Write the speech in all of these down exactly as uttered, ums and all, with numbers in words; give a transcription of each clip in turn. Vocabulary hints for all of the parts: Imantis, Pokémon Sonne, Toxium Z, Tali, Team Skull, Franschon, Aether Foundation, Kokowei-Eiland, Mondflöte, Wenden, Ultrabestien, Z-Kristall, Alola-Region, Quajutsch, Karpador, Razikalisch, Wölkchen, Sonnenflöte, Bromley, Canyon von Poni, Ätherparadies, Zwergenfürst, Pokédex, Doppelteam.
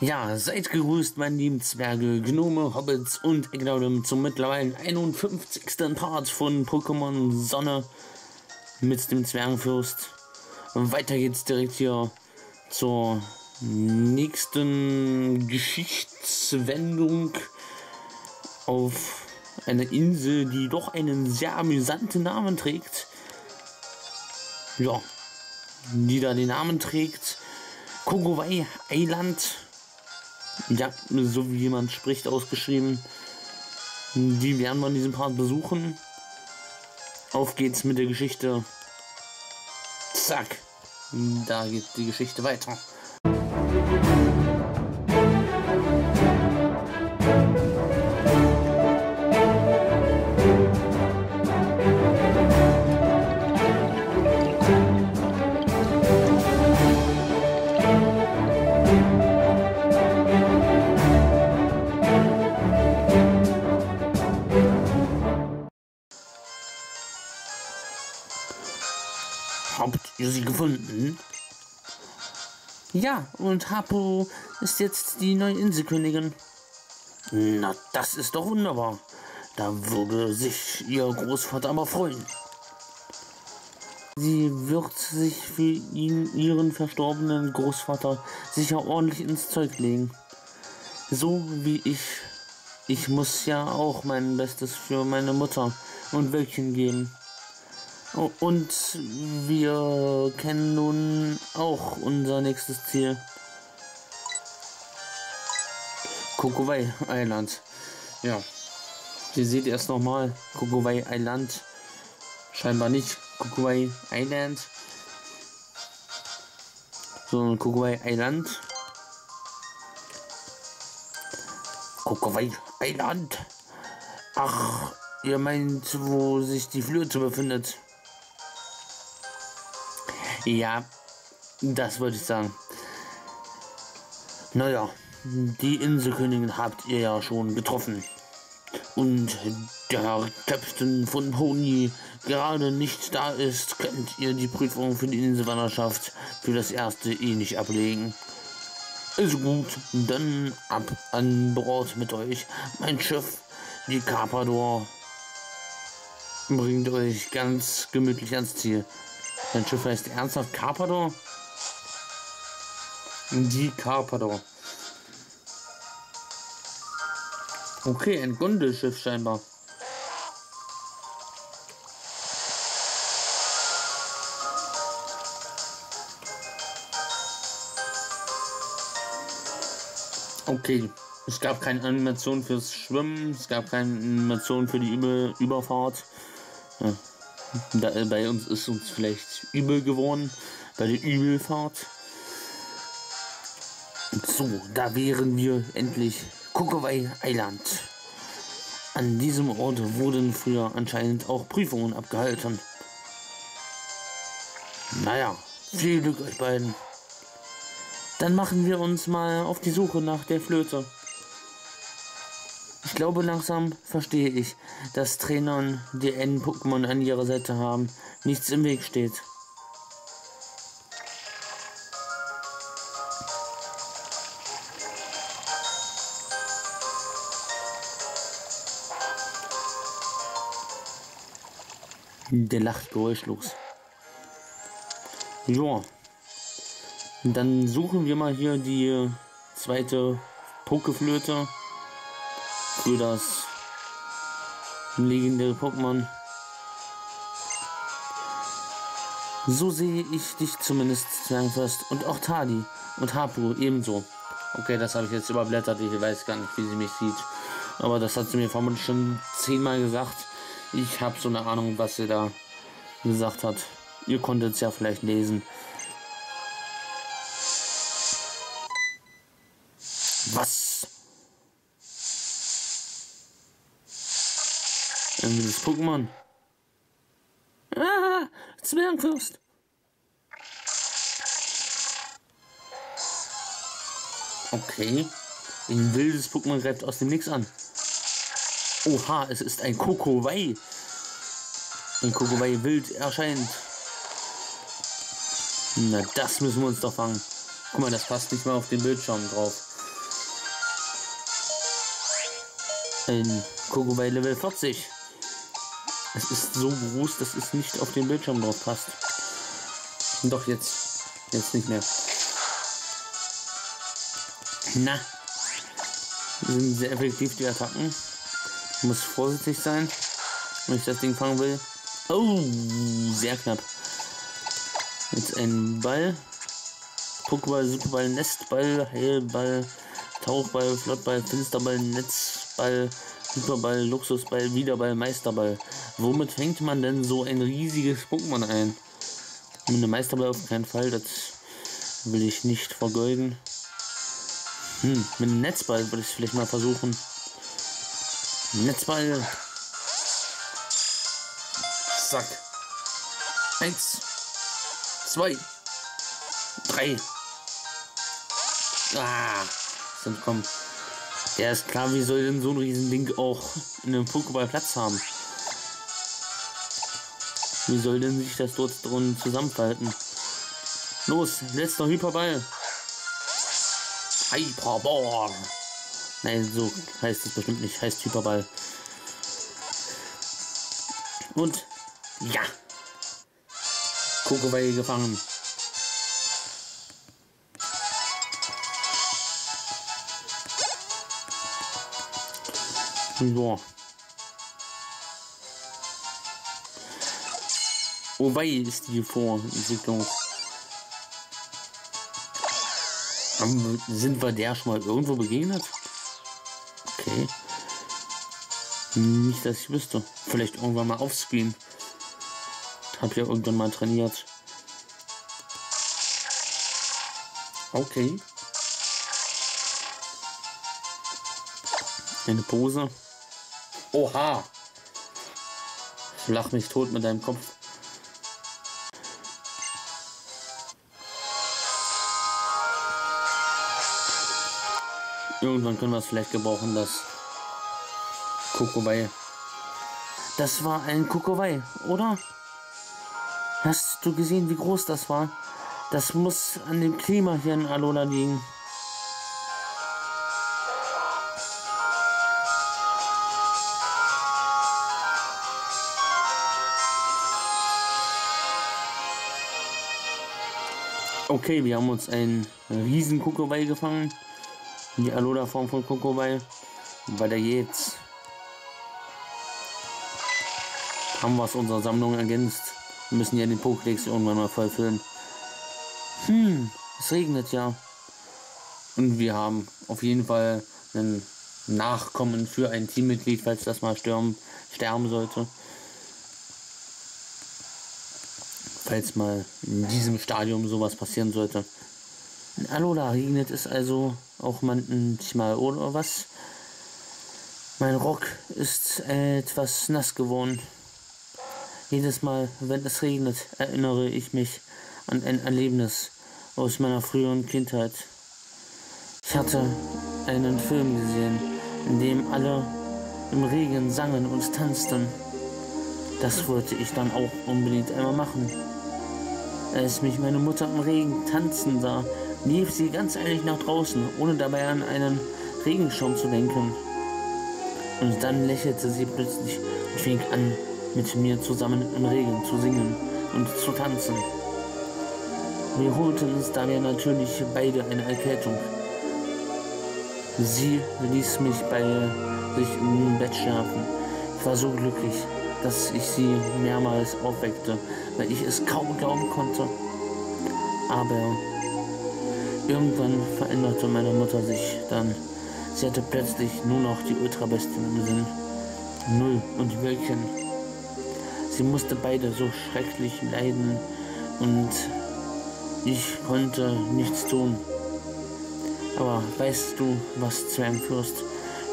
Ja, seid gegrüßt, meine lieben Zwerge, Gnome, Hobbits und Egnaudim zum mittlerweile einundfünfzigsten Part von Pokémon Sonne mit dem Zwergenfürst. Weiter geht's direkt hier zur nächsten Geschichtswendung auf einer Insel, die doch einen sehr amüsanten Namen trägt. Ja, die da den Namen trägt. Kokowei-Eiland, ja, so wie jemand spricht, ausgeschrieben. Die werden wir in diesem Part besuchen. Auf geht's mit der Geschichte. Zack, da geht die Geschichte weiter. Habt ihr sie gefunden? Ja, und Hapo ist jetzt die neue Inselkönigin. Na, das ist doch wunderbar. Da würde sich ihr Großvater aber freuen. Sie wird sich für ihn, ihren verstorbenen Großvater sicher ordentlich ins Zeug legen. So wie ich. Ich muss ja auch mein Bestes für meine Mutter und Wölkchen geben. Und wir kennen nun auch unser nächstes Ziel. Kokowei-Eiland. Ja. Ihr seht erst nochmal. Kokowei-Eiland. Scheinbar nicht. Kokowei-Eiland. Sondern Kokowei-Eiland. Kokowei-Eiland. Ach, ihr meint, wo sich die Flöte befindet. Ja, das wollte ich sagen. Naja, die Inselkönigin habt ihr ja schon getroffen. Und da Captain von Poni gerade nicht da ist, könnt ihr die Prüfung für die Inselwanderschaft für das erste eh nicht ablegen. Ist gut, dann ab an Bord mit euch. Mein Schiff, die Karpador, bringt euch ganz gemütlich ans Ziel. Dein Schiff heißt ernsthaft Karpador? Die Karpador. Okay, ein Gondelschiff scheinbar. Okay, es gab keine Animation fürs Schwimmen, es gab keine Animation für die Über- Überfahrt. Ja. Da, bei uns ist uns vielleicht übel geworden, bei der Übelfahrt. So, da wären wir endlich. Kokowei-Eiland. An diesem Ort wurden früher anscheinend auch Prüfungen abgehalten. Naja, viel Glück euch beiden. Dann machen wir uns mal auf die Suche nach der Flöte. Ich glaube, langsam verstehe ich, dass Trainern, die einen Pokémon an ihrer Seite haben, nichts im Weg steht. Der lacht geräuschlos. Joa. Dann suchen wir mal hier die zweite Pokeflöte. Für das legendäre Pokémon. So sehe ich dich zumindest, Zwergenfürst, und auch Tali und Hapu ebenso. Okay, das habe ich jetzt überblättert, ich weiß gar nicht, wie sie mich sieht. Aber das hat sie mir vermutlich schon zehnmal gesagt. Ich habe so eine Ahnung, was sie da gesagt hat. Ihr konntet es ja vielleicht lesen. Was? Das Pokémon. Ah, Zwergenfürst. Okay. Ein wildes Pokémon greift aus dem Nix an. Oha, es ist ein Kokowei. Ein Kokowei wild erscheint. Na, das müssen wir uns doch fangen. Guck mal, das passt nicht mal auf den Bildschirm drauf. Ein Kokowei Level vierzig. Es ist so groß, dass es nicht auf den Bildschirm drauf passt. Doch jetzt. Jetzt nicht mehr. Na. Die sind sehr effektiv, die Attacken. Ich muss vorsichtig sein, wenn ich das Ding fangen will. Oh, sehr knapp. Jetzt ein Ball. Pokéball, Superball, Nestball, Heilball, Tauchball, Flottball, Finsterball, Netzball, Superball, Luxusball, Wiederball, Meisterball. Womit fängt man denn so ein riesiges Pokémon ein? Mit einem Meisterball auf keinen Fall, das will ich nicht vergeuden. Hm, mit einem Netzball würde ich es vielleicht mal versuchen. Netzball. Zack. Eins. Zwei. Drei. Ah, sind kommen. Ja, ist klar, wie soll denn so ein Riesending auch in einem Pokéball Platz haben? Wie soll denn sich das dort drin zusammenfalten? Los, letzter Hyperball. Hyperball. Nein, so heißt es bestimmt nicht. Heißt Hyperball. Und ja. Kokowei gefangen. So. Oh wei, ist die Vorentwicklung. Sind wir der schon mal irgendwo begegnet? Okay. Nicht, dass ich wüsste. Vielleicht irgendwann mal aufspielen. Hab ja irgendwann mal trainiert. Okay. Eine Pose. Oha! Lach mich tot mit deinem Kopf. Irgendwann können wir es vielleicht gebrauchen, das Kokowei. Das war ein Kokowei, oder? Hast du gesehen, wie groß das war? Das muss an dem Klima hier in Alola liegen. Okay, wir haben uns einen riesen Kokowei gefangen. Die Alola-Form von Kokowei. Weiter geht's. Haben wir es unserer Sammlung ergänzt. Wir müssen ja den Pokédex irgendwann mal vollfüllen. Hm, es regnet ja. Und wir haben auf jeden Fall einen Nachkommen für ein Teammitglied, falls das mal sterben, sterben sollte. Falls mal in diesem Stadium sowas passieren sollte. In Alola regnet es also auch manchmal oder was? Mein Rock ist etwas nass geworden. Jedes Mal, wenn es regnet, erinnere ich mich an ein Erlebnis aus meiner früheren Kindheit. Ich hatte einen Film gesehen, in dem alle im Regen sangen und tanzten. Das wollte ich dann auch unbedingt einmal machen. Als mich meine Mutter im Regen tanzen sah, lief sie ganz eilig nach draußen, ohne dabei an einen Regenschirm zu denken. Und dann lächelte sie plötzlich und fing an, mit mir zusammen im Regen zu singen und zu tanzen. Wir holten uns dabei natürlich beide eine Erkältung. Sie ließ mich bei sich im Bett schlafen. Ich war so glücklich, dass ich sie mehrmals aufweckte, weil ich es kaum glauben konnte. Aber irgendwann veränderte meine Mutter sich dann. Sie hatte plötzlich nur noch die Ultrabesten im Sinn. Null und Wölkchen. Sie musste beide so schrecklich leiden und ich konnte nichts tun. Aber weißt du, was zu einem Fürst?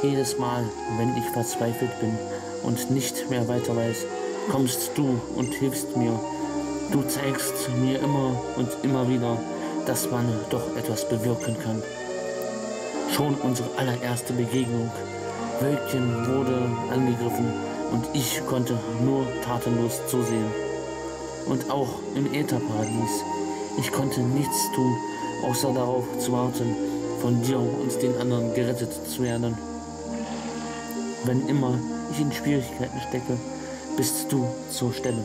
Jedes Mal, wenn ich verzweifelt bin und nicht mehr weiter weiß, kommst du und hilfst mir. Du zeigst mir immer und immer wieder, dass man doch etwas bewirken kann. Schon unsere allererste Begegnung. Wölkchen wurde angegriffen und ich konnte nur tatenlos zusehen. Und auch im Ätherparadies. Ich konnte nichts tun, außer darauf zu warten, von dir und den anderen gerettet zu werden. wenn immer ich in Schwierigkeiten stecke, bist du zur Stelle.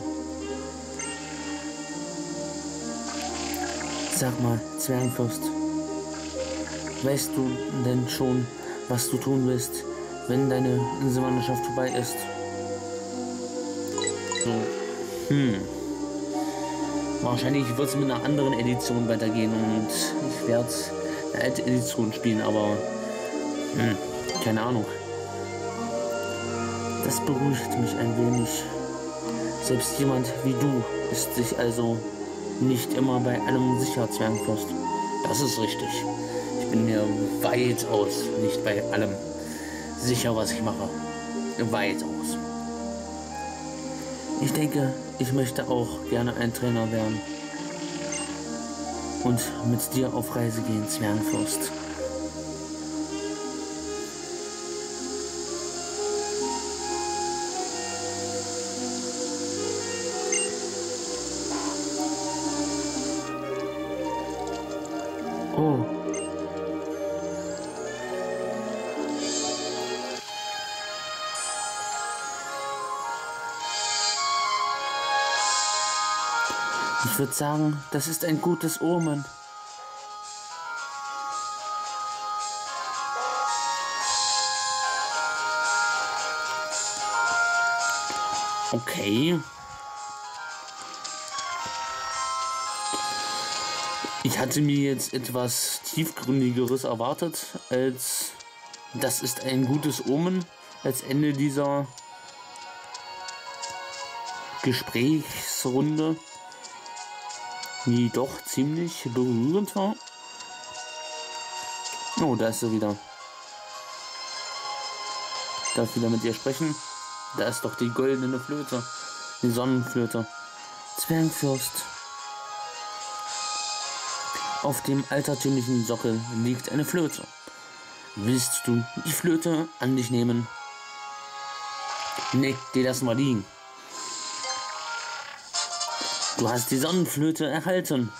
Sag mal, Zwergenfürst, weißt du denn schon, was du tun willst, wenn deine Inselwanderschaft vorbei ist? So. Hm. Wahrscheinlich wird es mit einer anderen Edition weitergehen und ich werde eine alte Edition spielen, aber hm, keine Ahnung. Das beruhigt mich ein wenig. Selbst jemand wie du ist sich also nicht immer bei allem sicher, Zwergenfürst. Das ist richtig. Ich bin mir weitaus nicht bei allem sicher, was ich mache. Weitaus. Ich denke, ich möchte auch gerne ein Trainer werden. Und mit dir auf Reise gehen, Zwergenfürst. Oh. Ich würde sagen, das ist ein gutes Omen. Okay. Ich hatte mir jetzt etwas tiefgründigeres erwartet, als das ist ein gutes Omen, als Ende dieser Gesprächsrunde, die doch ziemlich berührend war. Oh, da ist sie wieder. Ich darf wieder mit ihr sprechen. Da ist doch die goldene Flöte, die Sonnenflöte. Zwergenfürst. Auf dem altertümlichen Sockel liegt eine Flöte. Willst du die Flöte an dich nehmen? Nee, die lassen wir liegen. Du hast die Sonnenflöte erhalten.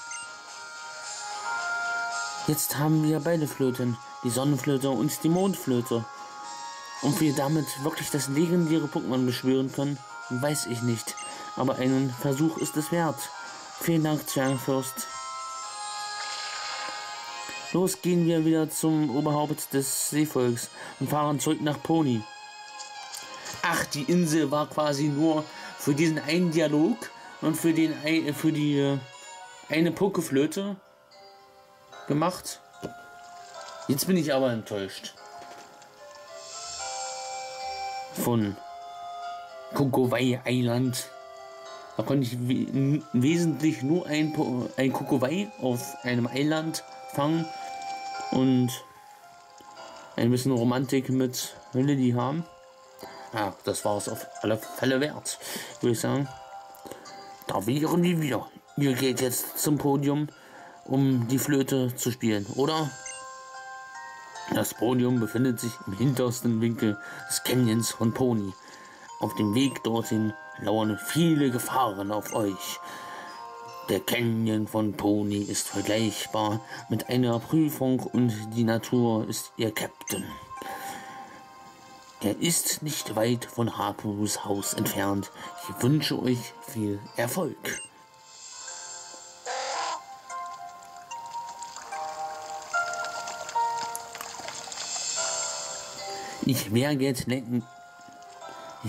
Jetzt haben wir beide Flöten, die Sonnenflöte und die Mondflöte. Ob wir damit wirklich das legendäre Pokémon beschwören können, weiß ich nicht. Aber einen Versuch ist es wert. Vielen Dank, Zwergenfürst. Los gehen wir wieder zum Oberhaupt des Seevolks und fahren zurück nach Poni. Ach, die Insel war quasi nur für diesen einen Dialog und für, den, für die eine Pokeflöte gemacht. Jetzt bin ich aber enttäuscht. Von Kokowei-Eiland. Da konnte ich wesentlich nur ein, ein Kokowei auf einem Eiland fangen und ein bisschen Romantik mit Lilly haben. Ah, das war es auf alle Fälle wert, würde ich sagen. Da wären die wieder. Ihr geht jetzt zum Podium, um die Flöte zu spielen, oder? Das Podium befindet sich im hintersten Winkel des Canyons von Poni. Auf dem Weg dorthin lauern viele Gefahren auf euch. Der Canyon von Poni ist vergleichbar mit einer Prüfung und die Natur ist ihr Captain. Er ist nicht weit von Harpus Haus entfernt. Ich wünsche euch viel Erfolg. Ich wäre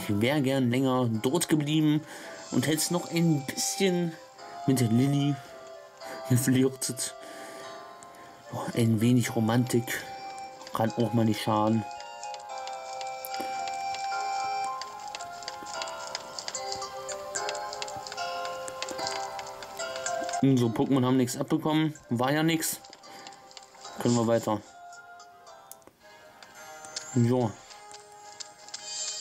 wär gern länger dort geblieben und hätte es noch ein bisschen mit Lilly geflirtet. Ein wenig Romantik kann auch mal nicht schaden. Unsere Pokémon haben nichts abbekommen. War ja nichts. Können wir weiter. Jo.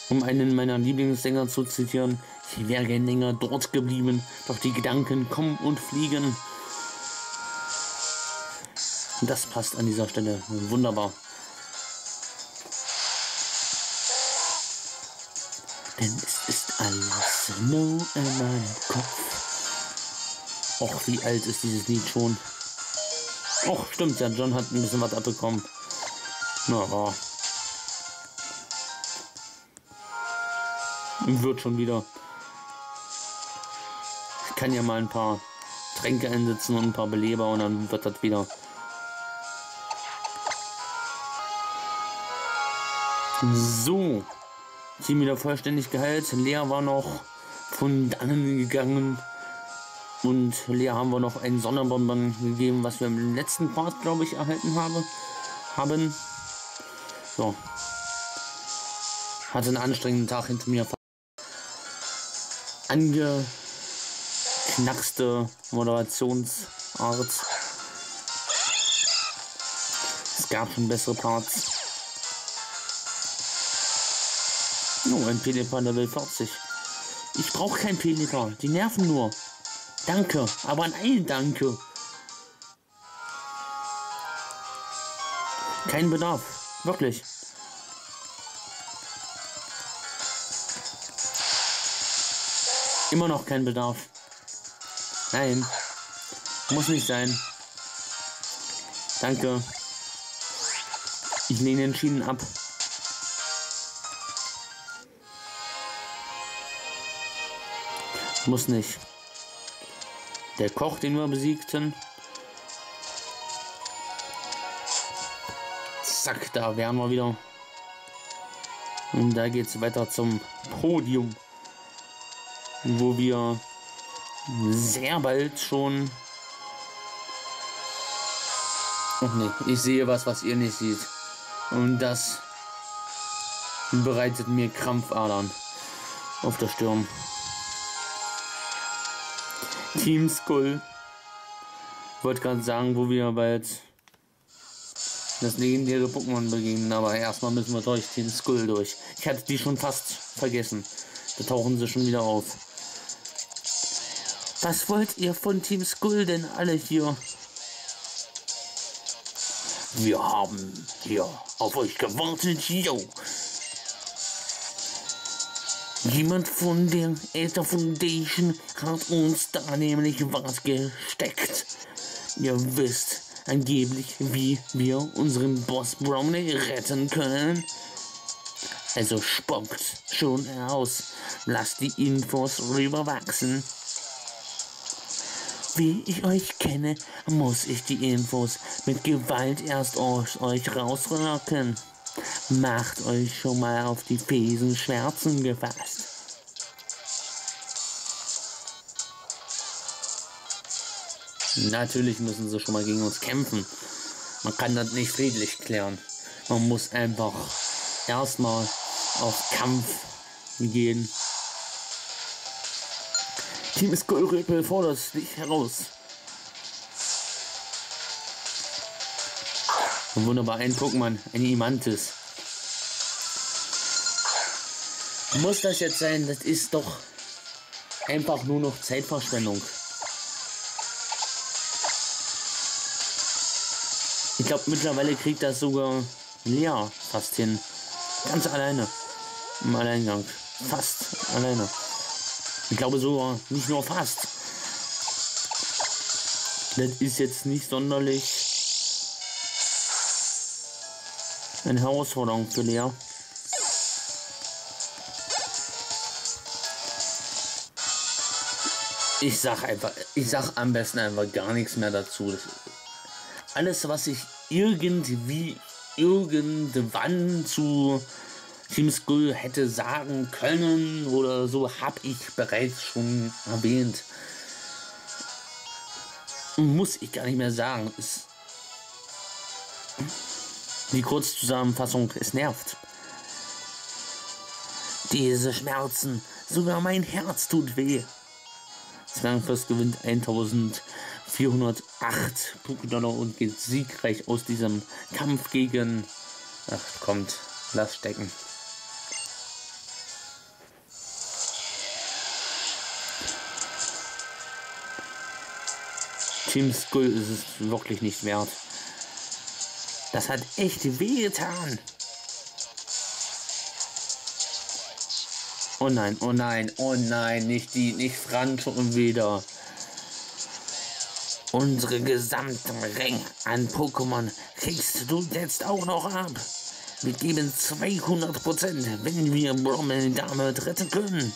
Um einen meiner Lieblingssänger zu zitieren: Ich wäre gern länger dort geblieben, doch die Gedanken kommen und fliegen. Und das passt an dieser Stelle wunderbar. Denn es ist alles nur in meinem Kopf. Och, wie alt ist dieses Lied schon? Och, stimmt, ja, John hat ein bisschen was abbekommen. Na, ja. Wird schon wieder. Ich kann ja mal ein paar Tränke einsetzen und ein paar Beleber und dann wird das wieder. So. Team wieder vollständig geheilt. Lea war noch von dannen gegangen. Und Lea haben wir noch einen Sonderbonbon gegeben, was wir im letzten Part, glaube ich, erhalten habe, haben. So. Hatte einen anstrengenden Tag hinter mir. Angeknackste Moderationsart. Es gab schon bessere Parts. Oh, ein Pelikan Level vierzig. Ich brauche kein Pelikan, die nerven nur. Danke, aber an allen Danke. Kein Bedarf, wirklich. Immer noch kein Bedarf. Nein, muss nicht sein. Danke. Ich lehne entschieden ab. Muss nicht. Der Koch, den wir besiegten. Zack, da wären wir wieder. Und da geht's weiter zum Podium. Wo wir sehr bald schon... Ach ne, ich sehe was, was ihr nicht seht. Und das bereitet mir Krampfadern auf der Stirn. Team Skull. Ich wollte gerade sagen, wo wir bald das legendäre Pokémon begegnen, aber erstmal müssen wir durch Team Skull durch. Ich hatte die schon fast vergessen. Da tauchen sie schon wieder auf. Was wollt ihr von Team Skull denn alle hier? Wir haben hier auf euch gewartet, yo! Jemand von der Aether Foundation hat uns da nämlich was gesteckt. Ihr wisst angeblich, wie wir unseren Boss Bromley retten können. Also spuckt schon heraus. Lasst die Infos rüberwachsen. Wie ich euch kenne, muss ich die Infos mit Gewalt erst aus euch rausrocken. Macht euch schon mal auf die fiesen Schmerzen gefasst. Natürlich müssen sie schon mal gegen uns kämpfen. Man kann das nicht friedlich klären. Man muss einfach erstmal auf Kampf gehen. Team Skull fordert dich heraus. Und wunderbar, ein Pokémon, ein Imantis. Muss das jetzt sein? Das ist doch einfach nur noch Zeitverschwendung. Ich glaube, mittlerweile kriegt das sogar Lea fast hin. Ganz alleine. Im Alleingang. Fast alleine. Ich glaube sogar, nicht nur fast. Das ist jetzt nicht sonderlich eine Herausforderung für Lea. Ich sag einfach, ich sag am besten einfach gar nichts mehr dazu. Alles, was ich irgendwie, irgendwann zu Team Skull hätte sagen können oder so, habe ich bereits schon erwähnt. Muss ich gar nicht mehr sagen. Ist die Kurzzusammenfassung, es nervt. Diese Schmerzen, sogar mein Herz tut weh. Zwergenfest gewinnt eintausendvierhundertacht Pokédollar und geht siegreich aus diesem Kampf gegen... Ach, kommt, lass stecken. Team Skull ist es wirklich nicht wert. Das hat echt wehgetan. Oh nein, oh nein, oh nein, nicht die, nicht Franschon wieder. Unsere gesamten Ring an Pokémon kriegst du jetzt auch noch ab. Wir geben zweihundert Prozent, wenn wir Bromley damit retten können.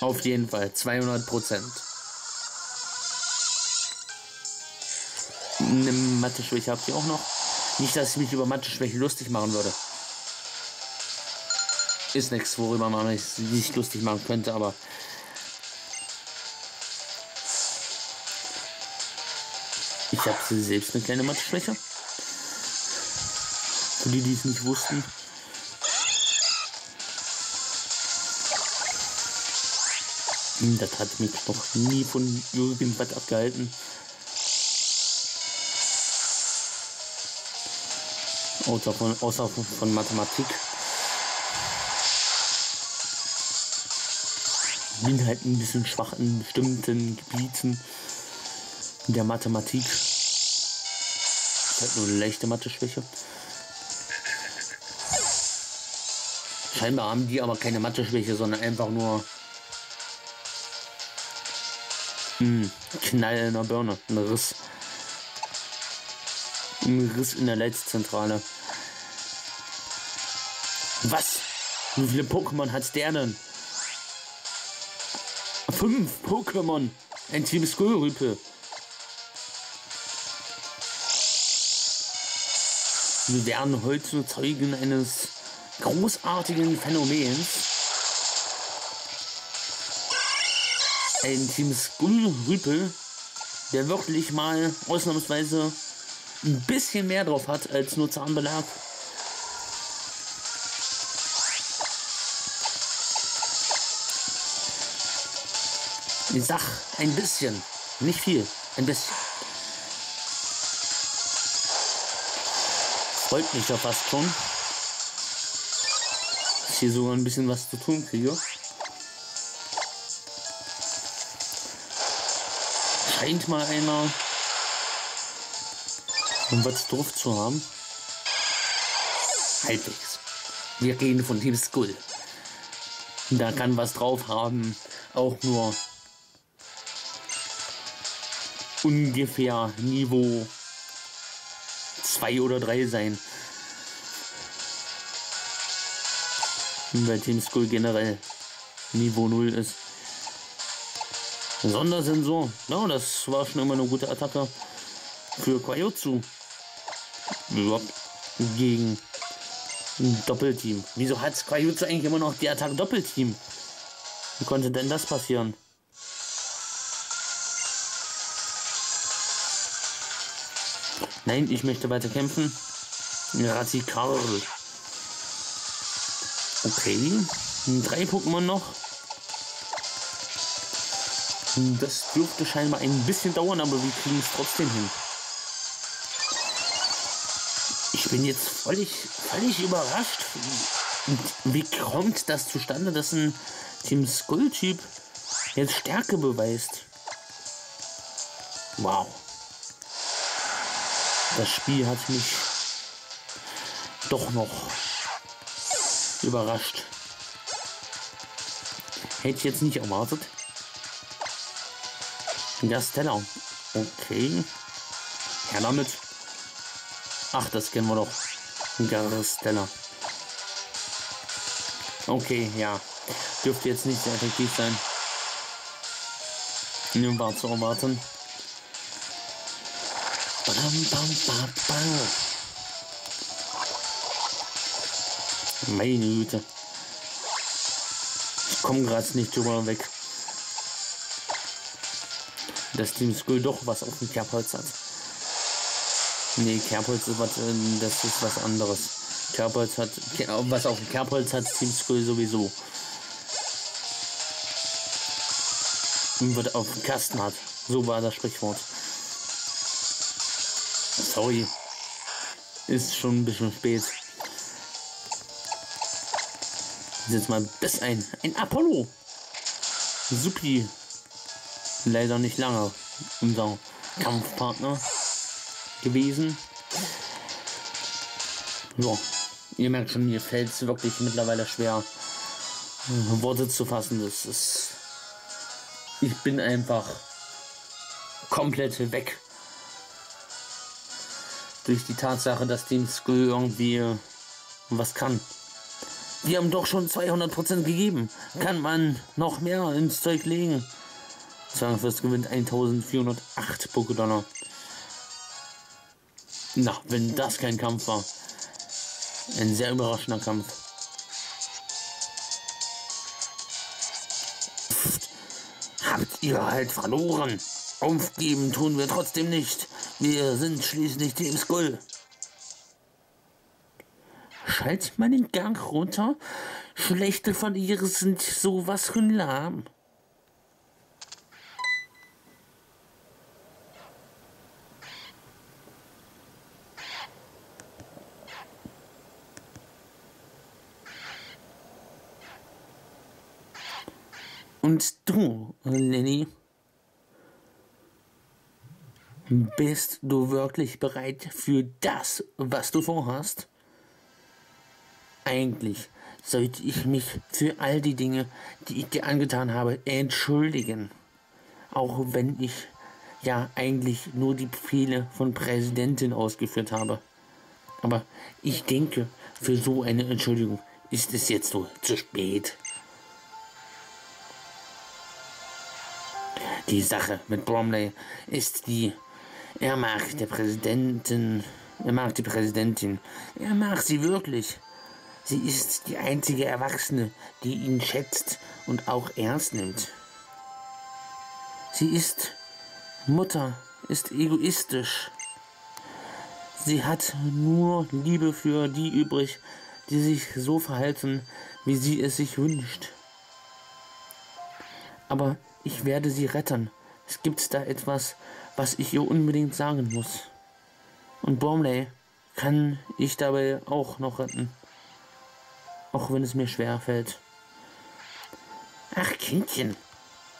Auf jeden Fall, zweihundert Prozent. Eine Mathe-Schwäche habt ihr auch noch. Nicht, dass ich mich über Mathe-Schwäche lustig machen würde. Ist nichts, worüber man es nicht lustig machen könnte, aber... Ich habe selbst eine kleine Mathe-Schwäche. Für die, die es nicht wussten. Das hat mich noch nie von irgendwas abgehalten. Außer von, außer von Mathematik. Ich bin halt ein bisschen schwach in bestimmten Gebieten der Mathematik. Das ist halt nur eine leichte Mathe-Schwäche. Scheinbar haben die aber keine Mathe-Schwäche, sondern einfach nur Mh, Knall in der Birne, ein Riss. Ein Riss in der Leitzentrale. Was? Wie viele Pokémon hat's der denn? Fünf Pokémon! Ein Team Skull-Rüpel. Wir werden heute Zeugen eines großartigen Phänomens. Ein Team Skull-Rüpel, der wirklich mal ausnahmsweise ein bisschen mehr drauf hat als nur Zahnbelag. Ich sag ein bisschen, nicht viel, ein bisschen. Freut mich ja fast schon, dass ich hier sogar ein bisschen was zu tun kriege. Scheint mal einer, um was drauf zu haben. Halbwegs. Wir reden von Team Skull. Da kann was drauf haben, auch nur ungefähr Niveau zwei oder drei sein. Weil Team Skull generell Niveau null ist. Sondersensor. Ja, das war schon immer eine gute Attacke für Quajutsch. Überhaupt gegen Doppelteam. Wieso hat Quajutsch eigentlich immer noch die Attacke Doppelteam? Wie konnte denn das passieren? Nein, ich möchte weiter kämpfen. Razikalisch. Okay. Drei Pokémon noch. Das dürfte scheinbar ein bisschen dauern, aber wir kriegen es trotzdem hin. Ich bin jetzt völlig, völlig überrascht. Wie kommt das zustande, dass ein Team Skull-Typ jetzt Stärke beweist? Wow. Das Spiel hat mich doch noch überrascht. Hätte ich jetzt nicht erwartet. Der Steller. Okay. Her damit. Ach, das kennen wir doch. Der Steller. Okay, ja. Dürfte jetzt nicht sehr effektiv sein. Nun war zu erwarten. Bam, bam, bam, bam. Meine Güte. Ich komme gerade nicht drüber weg. Dass Team Skull doch was auf dem Kerbholz hat. Nee, Kerbholz ist was, das ist was anderes. Kerbholz hat, was auf dem Kerbholz hat Team Skull sowieso. Und was auf dem Kasten hat. So war das Sprichwort. Sorry. Ist schon ein bisschen spät. Jetzt mal bis ein. Ein Apollo. Supi. Leider nicht lange unser Kampfpartner gewesen. So, ihr merkt schon, mir fällt es wirklich mittlerweile schwer, Worte zu fassen. Das ist, ich bin einfach komplett weg durch die Tatsache, dass Team Skull irgendwie was kann. Wir haben doch schon zweihundert Prozent gegeben. Kann man noch mehr ins Zeug legen? Zwangfürst gewinnt eintausendvierhundertacht Pokédollar. Na, wenn das kein Kampf war. Ein sehr überraschender Kampf. Pfft. Habt ihr halt verloren. Aufgeben tun wir trotzdem nicht. Wir sind schließlich Team Skull. Schalt mal den Gang runter. Schlechte Verlierer sind sowas von lahm. Und du, Lenny, bist du wirklich bereit für das, was du vorhast? Eigentlich sollte ich mich für all die Dinge, die ich dir angetan habe, entschuldigen. Auch wenn ich ja eigentlich nur die Befehle von Präsidentin ausgeführt habe. Aber ich denke, für so eine Entschuldigung ist es jetzt so zu spät. Die Sache mit Bromley ist die, er mag der Präsidentin, er mag die Präsidentin, er mag sie wirklich. Sie ist die einzige Erwachsene, die ihn schätzt und auch ernst nimmt. Sie ist Mutter, ist egoistisch. Sie hat nur Liebe für die übrig, die sich so verhalten, wie sie es sich wünscht. Aber ich werde sie retten. Es gibt da etwas, was ich ihr unbedingt sagen muss. Und Bromley kann ich dabei auch noch retten. Auch wenn es mir schwer fällt. Ach Kindchen,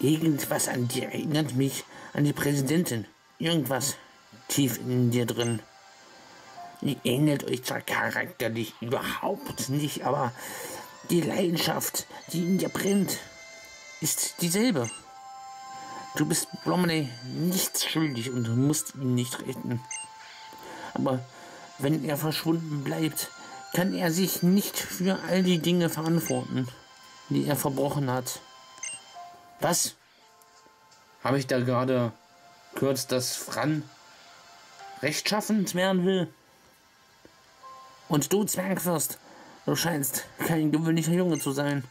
irgendwas an dir erinnert mich an die Präsidentin. Irgendwas tief in dir drin. Ihr ähnelt euch zwar charakterlich überhaupt nicht, aber die Leidenschaft, die in dir brennt, ist dieselbe. Du bist Bromley nichts schuldig und musst ihn nicht retten. Aber wenn er verschwunden bleibt, kann er sich nicht für all die Dinge verantworten, die er verbrochen hat. Was? Habe ich da gerade gehört, dass Fran rechtschaffend werden will? Und du, Zwergfürst, du scheinst kein gewöhnlicher Junge zu sein.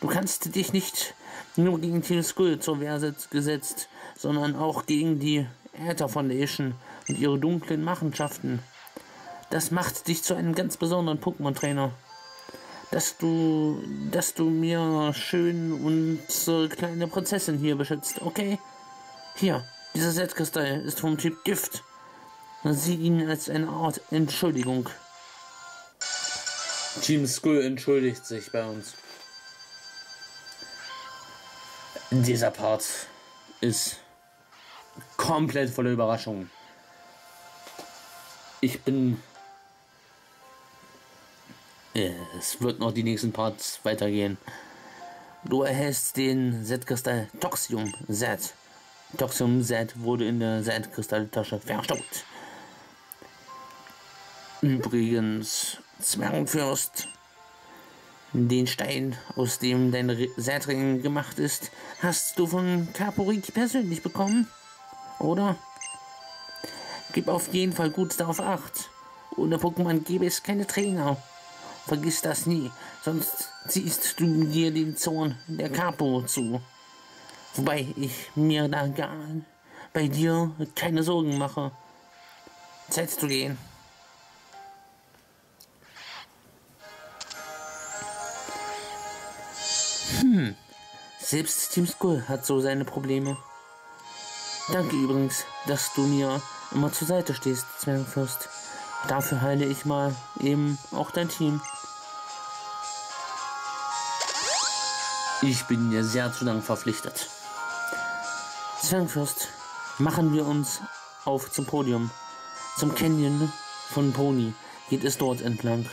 Du kannst dich nicht nur gegen Team Skull zur Wehr gesetzt, sondern auch gegen die Aether Foundation und ihre dunklen Machenschaften. Das macht dich zu einem ganz besonderen Pokémon-Trainer. Dass du, dass du mir schön unsere kleine Prinzessin hier beschützt, okay? Hier, dieser Z-Kristall ist vom Typ Gift. Sieh ihn als eine Art Entschuldigung. Team Skull entschuldigt sich bei uns. Dieser Part ist komplett voller Überraschungen. Ich bin... Es wird noch die nächsten Parts weitergehen. Du erhältst den Z-Kristall Toxium Z. Toxium Z wurde in der Z-Kristalltasche versteckt. Übrigens, Zwergenfürst, den Stein, aus dem dein Z-Ring gemacht ist, hast du von Karpador persönlich bekommen, oder? Gib auf jeden Fall gut darauf acht. Ohne Pokémon gäbe es keine Trainer. Vergiss das nie, sonst ziehst du dir den Zorn der Kapo zu. Wobei ich mir da gar bei dir keine Sorgen mache. Zeit zu gehen. Hm, selbst Team Skull hat so seine Probleme. Danke übrigens, dass du mir immer zur Seite stehst, Zwergenfürst. Dafür heile ich mal eben auch dein Team. Ich bin dir sehr zu Dank verpflichtet. Zwergenfürst, machen wir uns auf zum Podium. Zum Canyon von Poni geht es dort entlang.